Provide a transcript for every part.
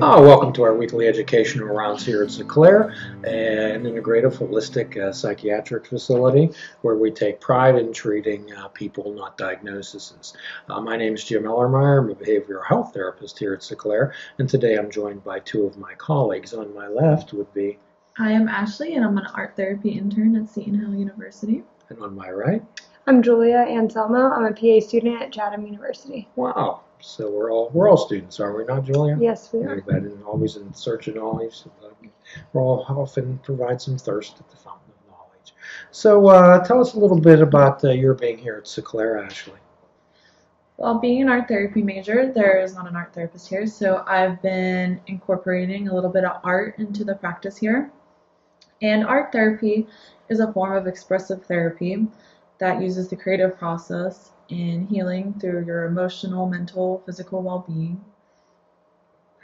Welcome to our weekly educational rounds here at S'eclairer, an integrative, holistic psychiatric facility where we take pride in treating people, not diagnoses. My name is Jim Ellermeyer. I'm a behavioral health therapist here at S'eclairer, and today I'm joined by two of my colleagues. On my left would be... Hi, I'm Ashley, and I'm an art therapy intern at Seton Hill University. And on my right... I'm Julia Anselmo. I'm a PA student at Chatham University. Wow. So we're all students, are we not, Julia? Yes, we are. And always in search of knowledge. We're all often provide some thirst at the fountain of knowledge. So tell us a little bit about your being here at S'eclairer, Ashley. Well, being an art therapy major, there is not an art therapist here, so I've been incorporating a little bit of art into the practice here. And art therapy is a form of expressive therapy that uses the creative process in healing through your emotional, mental, physical well-being.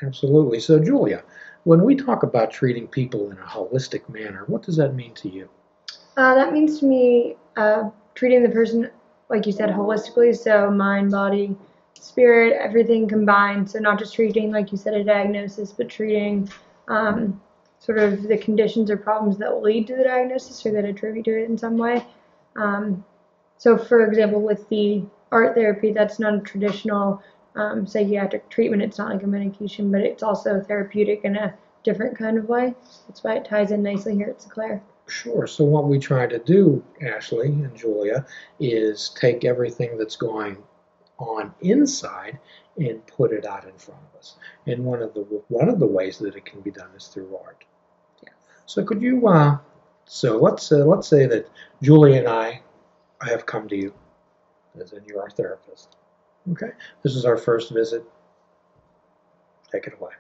Absolutely. So, Julia, when we talk about treating people in a holistic manner, what does that mean to you? That means to me treating the person, like you said, holistically, so mind, body, spirit, everything combined. So not just treating, like you said, a diagnosis, but treating sort of the conditions or problems that lead to the diagnosis or that attribute to it in some way. So, for example, with the art therapy, that's not a traditional psychiatric treatment. It's not like a medication, but it's also therapeutic in a different kind of way. That's why it ties in nicely here at S'eclairer. Sure. So what we try to do, Ashley and Julia, is take everything that's going on inside and put it out in front of us. And one of the ways that it can be done is through art. Yeah. So could you... So let's say that Julie and I have come to you as in your therapist. Okay, this is our first visit. Take it away.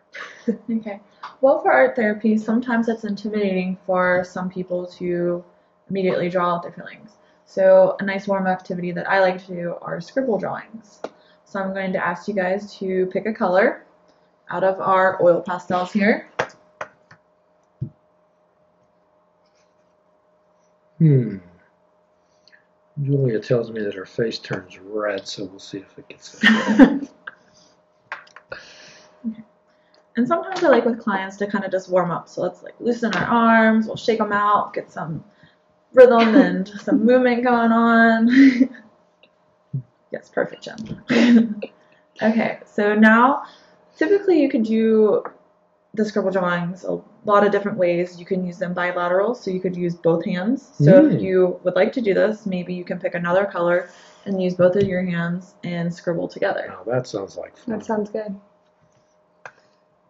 Okay. Well, for art therapy, sometimes it's intimidating for some people to immediately draw out their feelings. So a nice warm activity that I like to do are scribble drawings. So I'm going to ask you guys to pick a color out of our oil pastels here. Julia tells me that her face turns red, so we'll see if it gets that red. Okay. And sometimes I like with clients to kind of just warm up. So let's like loosen our arms, we'll shake them out, get some rhythm and some movement going on. Yes, perfect, Jim. Okay, so now typically you could do the scribble drawings a lot of different ways. You can use them bilateral, so you could use both hands. So if you would like to do this, maybe you can pick another color and use both of your hands and scribble together. Oh, that sounds like fun. That sounds good.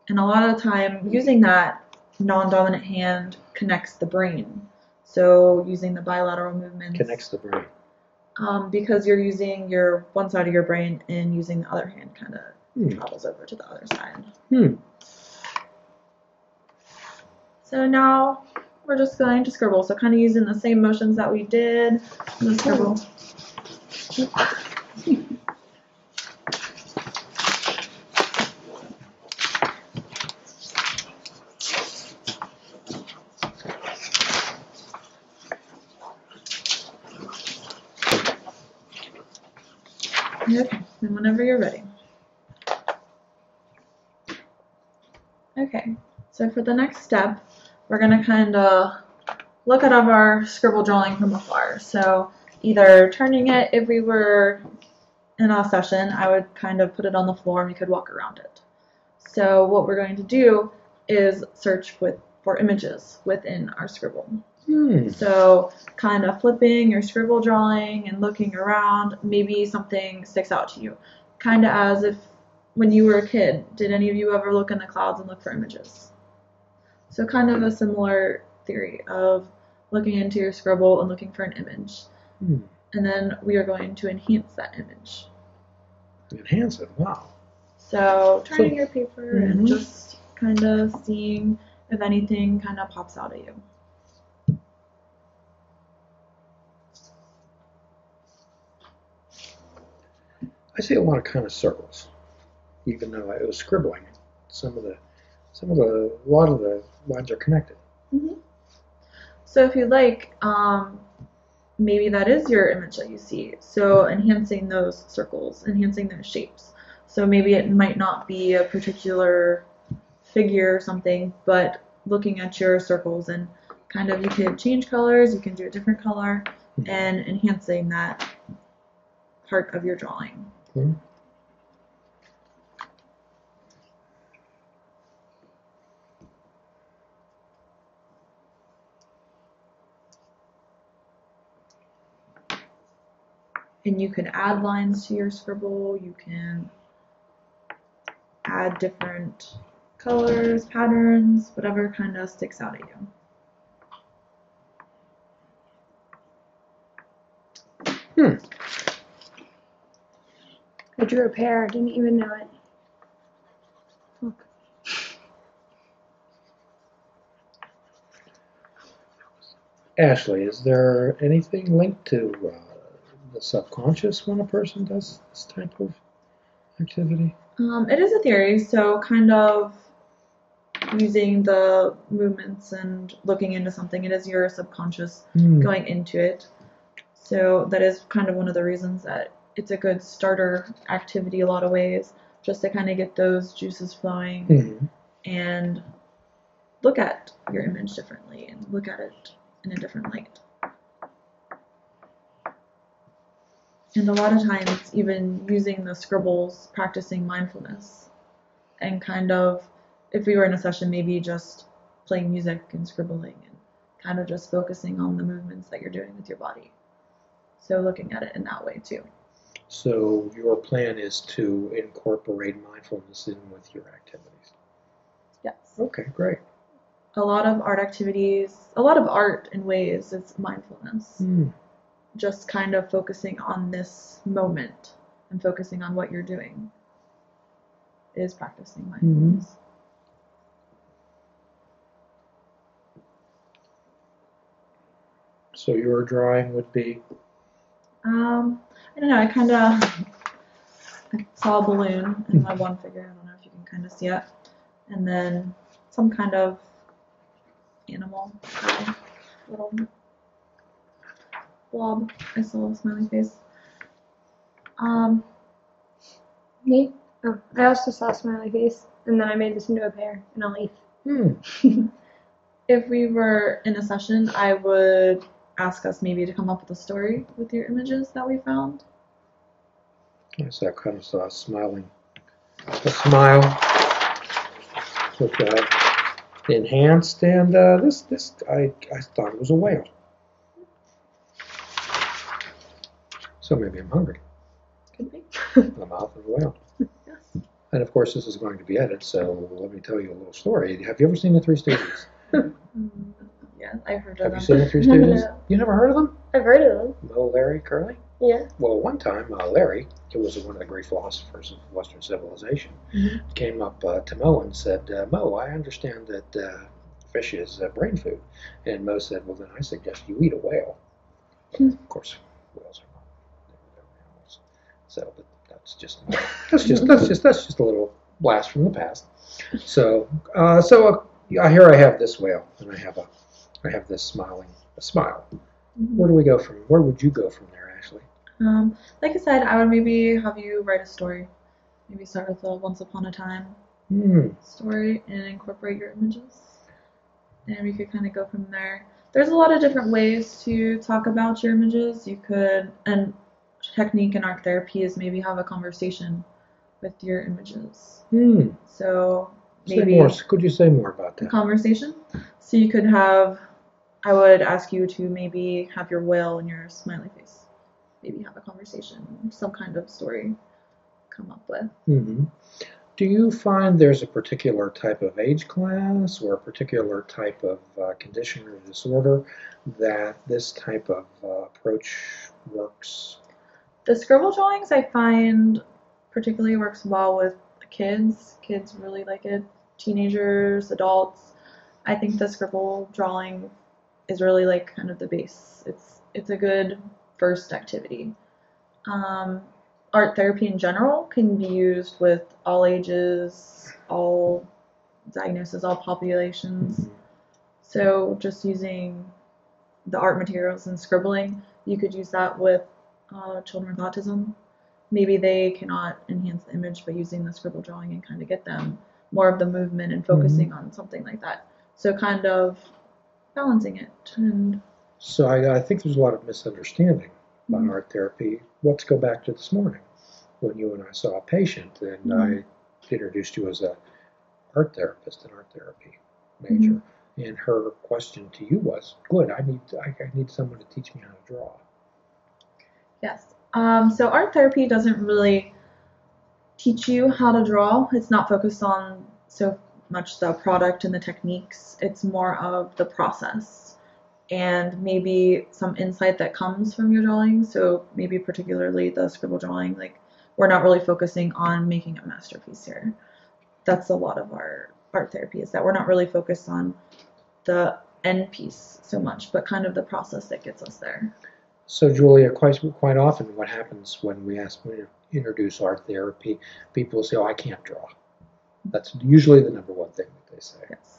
And a lot of the time, using that non-dominant hand connects the brain. So using the bilateral movements... Connects the brain. Because you're using your one side of your brain and using the other hand kind of travels over to the other side. So now we're just going to scribble. So kind of using the same motions that we did. Let's scribble. Okay, and whenever you're ready. Okay, so for the next step, we're going to kind of look at our scribble drawing from afar. So either turning it, if we were in a session, I would kind of put it on the floor and we could walk around it. So what we're going to do is search for images within our scribble. So kind of flipping your scribble drawing and looking around, maybe something sticks out to you. Kind of as if when you were a kid, did any of you ever look in the clouds and look for images? So kind of a similar theory of looking into your scribble and looking for an image. And then we are going to enhance that image. Enhance it, wow. So turning your paper and just kind of seeing if anything kind of pops out at you. I see a lot of kind of circles, even though it was scribbling. A lot of the lines are connected. So if you like, maybe that is your image that you see. So enhancing those circles, enhancing those shapes. So maybe it might not be a particular figure or something, but looking at your circles and kind of, you could change colors, you can do a different color, and enhancing that part of your drawing. Okay. And you can add lines to your scribble, you can add different colors, patterns, whatever kind of sticks out at you. I drew a pear, didn't even know it. Look. Ashley, is there anything linked to the subconscious when a person does this type of activity? It is a theory, so kind of using the movements and looking into something, it is your subconscious going into it. So that is kind of one of the reasons that it's a good starter activity a lot of ways, just to kind of get those juices flowing and look at your image differently and look at it in a different light. And a lot of times, even using the scribbles, practicing mindfulness, and kind of, if we were in a session, maybe just playing music and scribbling and kind of just focusing on the movements that you're doing with your body. So looking at it in that way too. So your plan is to incorporate mindfulness in with your activities? Yes. Okay, great. A lot of art activities, a lot of art in ways is mindfulness. Just kind of focusing on this moment and focusing on what you're doing is practicing mindfulness. So your drawing would be? I don't know, I saw a balloon in my one figure, I don't know if you can kind of see it, and then some kind of animal, little blob. I saw a smiling face. Me? Oh, I also saw a smiling face, and then I made this into a pear and a leaf. If we were in a session, I would ask us maybe to come up with a story with your images that we found. Yes, I kind of saw a smiling, a smile with that enhanced, and this I thought it was a whale. So maybe I'm hungry. Could be. The mouth of a whale. Yes. And of course, this is going to be edited, so let me tell you a little story. Have you ever seen the Three Stooges? Yeah, I've heard of them. Have you seen the Three Stooges? No. You never heard of them? I've heard of them. Little Larry Curly? Yeah. Well, one time, Larry, who was one of the great philosophers of Western civilization, came up to Mo and said, Mo, I understand that fish is brain food. And Mo said, well, then I suggest you eat a whale. Of course, whales are. So, but that's just a little blast from the past. So, here I have this whale, and I have this smiling smile. Where do we go from? Where would you go from there, Ashley? Like I said, I would maybe have you write a story. Maybe start with a once upon a time story and incorporate your images, and we could kind of go from there. There's a lot of different ways to talk about your images. You could Technique in art therapy is maybe have a conversation with your images. So maybe could you say more about that? Conversation. So you could have, I would ask you to maybe have your whale and your smiley face. Maybe have a conversation, some kind of story come up with. Do you find there's a particular type of age class or a particular type of condition or disorder that this type of approach works? The scribble drawings I find particularly works well with kids. Kids really like it. Teenagers, adults. I think the scribble drawing is really like kind of the base. It's a good first activity. Art therapy in general can be used with all ages, all diagnoses, all populations. So just using the art materials and scribbling, you could use that with children with autism. Maybe they cannot enhance the image by using the scribble drawing and kind of get them more of the movement and focusing mm-hmm. on something like that. So kind of balancing it. And so I think there's a lot of misunderstanding about mm-hmm. art therapy. Let's go back to this morning when you and I saw a patient and mm-hmm. I introduced you as an art therapist and art therapy major. Mm-hmm. And her question to you was, good, I need someone to teach me how to draw. Yes. So art therapy doesn't really teach you how to draw. It's not focused on so much the product and the techniques. It's more of the process and maybe some insight that comes from your drawing. So maybe particularly the scribble drawing, like we're not really focusing on making a masterpiece here. That's a lot of our art therapy, is that we're not really focused on the end piece so much, but kind of the process that gets us there. So, Julia, quite often what happens when we ask them to introduce art therapy, people will say, oh, I can't draw. That's usually the number one thing that they say. Yes.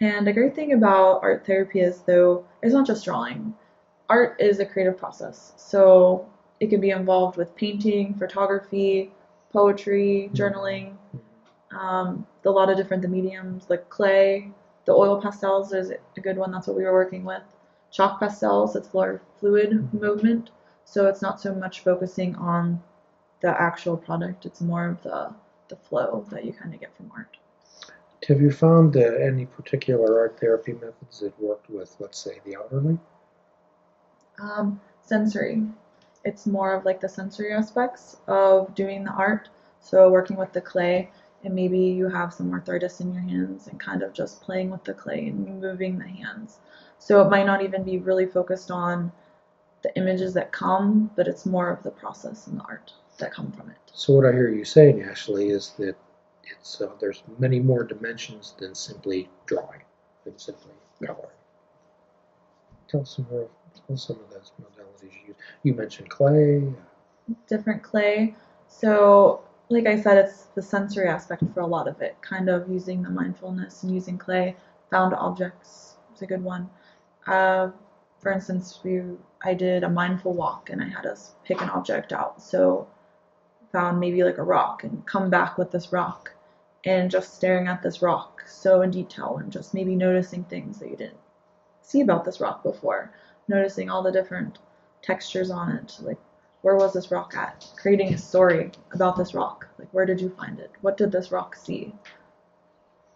And a great thing about art therapy is, though, it's not just drawing. Art is a creative process. So it can be involved with painting, photography, poetry, journaling, mm-hmm. A lot of different mediums, like clay, the oil pastels is a good one. That's what we were working with. Chalk pastels, it's more fluid mm-hmm. movement, so it's not so much focusing on the actual product, it's more of the flow that you kind of get from art. Have you found any particular art therapy methods that worked with, let's say, the elderly? Sensory. It's more of like the sensory aspects of doing the art, so working with the clay, and maybe you have some arthritis in your hands and kind of just playing with the clay and moving the hands. So it might not even be really focused on the images that come, but it's more of the process and the art that come from it. So what I hear you saying, Ashley, is that it's there's many more dimensions than simply drawing, than simply coloring. Tell some of those modalities you use. You mentioned clay. Different clay. So like I said, it's the sensory aspect for a lot of it, kind of using the mindfulness and using clay, found objects is a good one. For instance, I did a mindful walk and I had us pick an object out. So found maybe like a rock and come back with this rock and just staring at this rock so in detail and just maybe noticing things that you didn't see about this rock before, noticing all the different textures on it, like where was this rock at, creating a story about this rock, like where did you find it, what did this rock see?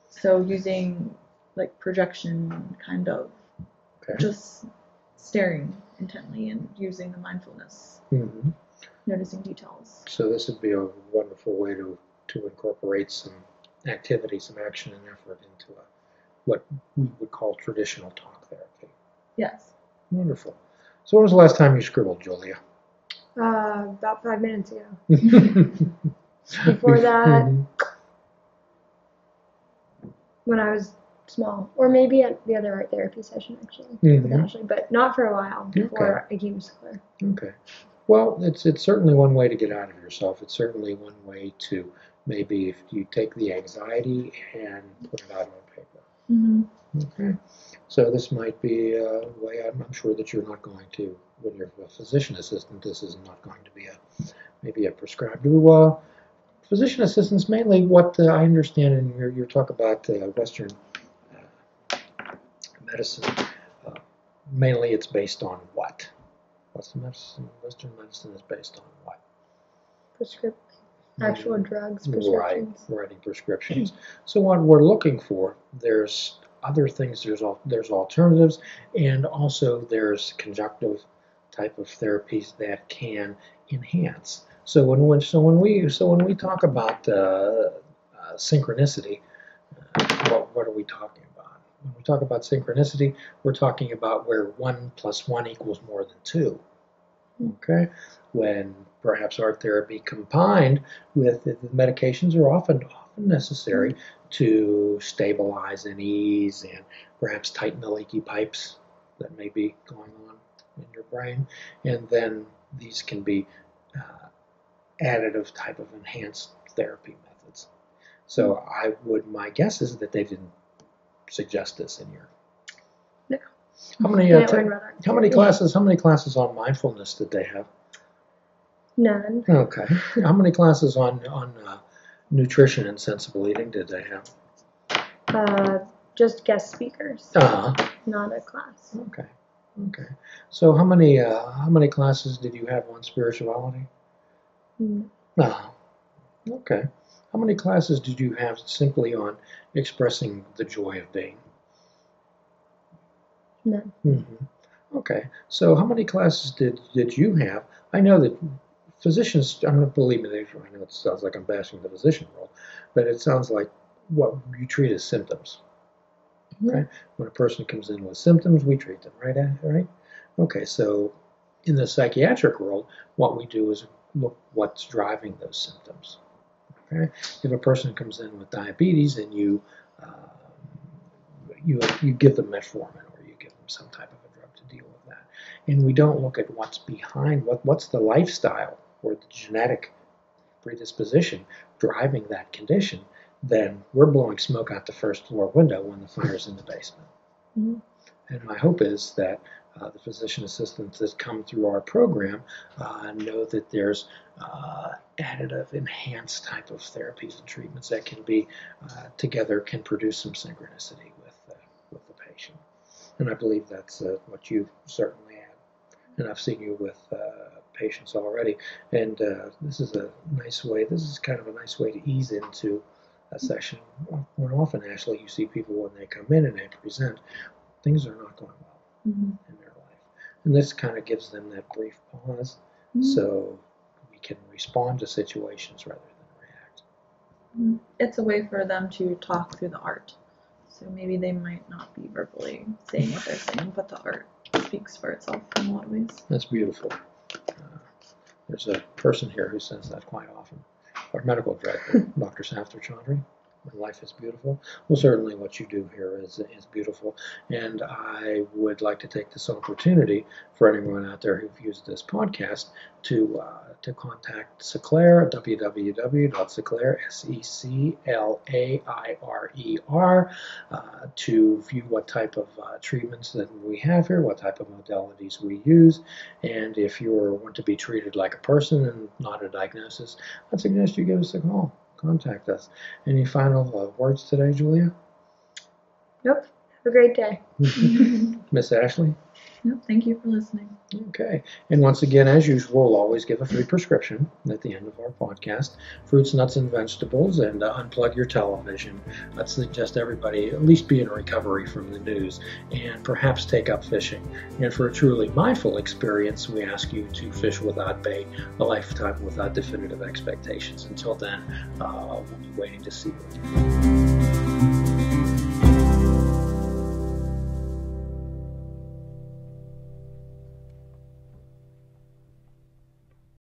So using like projection kind of. Okay. Just staring intently and using the mindfulness, mm-hmm. noticing details. So this would be a wonderful way to incorporate some activity, some action and effort into what we would call traditional talk therapy. Yes. Wonderful. So when was the last time you scribbled, Julia? About 5 minutes ago. Before that, mm-hmm. when I was small, or maybe at the other art therapy session actually, mm-hmm. with Ashley, but not for a while before I came to S'eclairer. Okay, well, it's certainly one way to get out of yourself. It's certainly one way to maybe if you take the anxiety and put it out on paper. Mm-hmm. Okay, so this might be a way. I'm sure that you're not going to, when you're a physician assistant, this is not going to be maybe a prescribed. Physician assistants mainly what I understand in your talk about Western medicine, mainly it's based on what? What's the medicine? Western medicine is based on what? Prescription. Actual drugs, prescriptions. Right, writing prescriptions. So what we're looking for, there's other things, there's alternatives, and also there's conjunctive type of therapies that can enhance. So when we talk about synchronicity, what are we talking about? When we talk about synchronicity, we're talking about where 1 + 1 = more than 2. Okay? When perhaps art therapy combined with the medications are often necessary to stabilize and ease and perhaps tighten the leaky pipes that may be going on in your brain. And then these can be additive type of enhanced therapy methods. So my guess is that they didn't suggest this in your. No. How many classes on mindfulness did they have? None. Okay. How many classes on nutrition and sensible eating did they have? Just guest speakers. Not a class. Okay. Okay. So how many classes did you have on spirituality? Okay. How many classes did you have simply on expressing the joy of being? None. Mm-hmm. Okay. So how many classes did you have? I know that physicians, I don't believe me, I know it sounds like I'm bashing the physician role, but it sounds like what you treat as symptoms. Okay. Mm-hmm. When a person comes in with symptoms, we treat them, right? Right? Okay, so in the psychiatric world, what we do is look what's driving those symptoms. Okay? If a person comes in with diabetes and you give them metformin or you give them some type of a drug to deal with that, and we don't look at what's behind, what's the lifestyle or the genetic predisposition driving that condition, then we're blowing smoke out the first floor window when the fire's in the basement. Mm-hmm. And my hope is that the physician assistants that come through our program know that there's additive, enhanced type of therapies and treatments that can be, together can produce some synchronicity with the patient. And I believe that's what you've certainly had. And I've seen you with patients already. And this is kind of a nice way to ease into a session. When often, Ashley, you see people when they come in and they present, things are not going well in their life. And this kind of gives them that brief pause so we can respond to situations rather than react. It's a way for them to talk through the art. So maybe they might not be verbally saying what they're saying, but the art speaks for itself in a lot of ways. That's beautiful. There's a person here who says that quite often. Our medical director, Dr. Safdar Chandra, when life is beautiful. Well, certainly what you do here is beautiful, and I would like to take this opportunity for anyone out there who've used this podcast to contact S'eclairer, www.S'eclairer, S-E-C-L-A-I-R-E-R, to view what type of treatments that we have here, what type of modalities we use, and if you want to be treated like a person and not a diagnosis, I'd suggest you give us a call. Contact us. Any final words today, Julia? Nope. Have a great day. Miss Ashley? Nope. Thank you for listening. Okay. And once again, as usual, we'll always give a free prescription at the end of our podcast. Fruits, nuts, and vegetables, and unplug your television. I'd suggest everybody at least be in recovery from the news and perhaps take up fishing. And for a truly mindful experience, we ask you to fish without bait, a lifetime without definitive expectations. Until then, we'll be waiting to see you.